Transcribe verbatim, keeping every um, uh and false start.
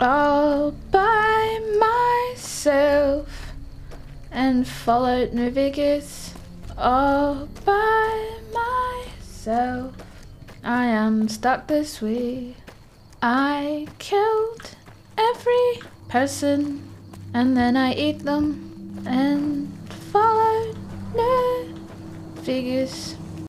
All by myself and Fallout New Vegas. All by myself. I am stuck this way. I killed every person and then I ate them and Fallout New Vegas.